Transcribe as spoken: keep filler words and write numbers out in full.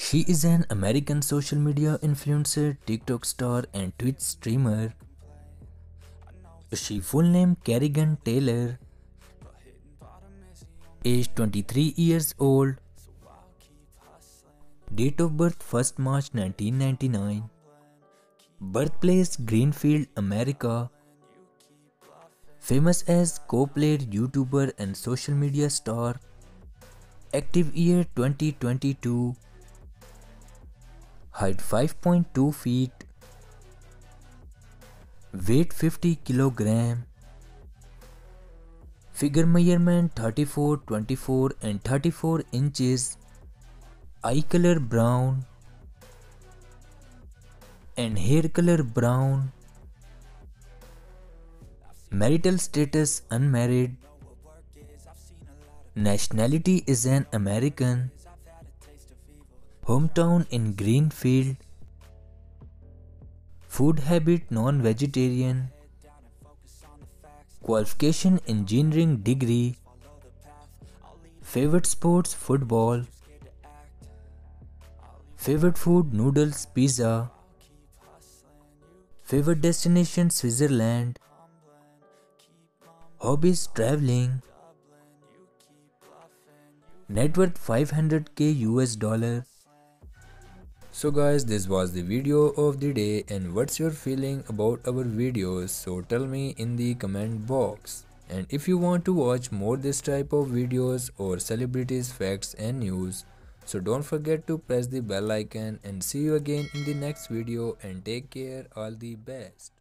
She is an American social media influencer, TikTok star and Twitch streamer. She full name Karrigan Taylor, age twenty-three years old, date of birth first March nineteen ninety-nine, birthplace Greenfield, America, famous as co-player, YouTuber and social media star, active year twenty twenty-two, height five point two feet, weight fifty kilogram, figure measurement thirty-four, twenty-four and thirty-four inches, eye color brown and hair color brown, marital status unmarried, nationality is an American, hometown in Greenfield, food habit non-vegetarian, qualification engineering degree, favorite sports football, favorite food noodles pizza, favorite destination Switzerland, hobbies traveling, net worth five hundred K U S dollar. So guys, this was the video of the day, and what's your feeling about our videos? So tell me in the comment box, and if you want to watch more this type of videos or celebrities facts and news, so don't forget to press the bell icon, and see you again in the next video, and take care, all the best.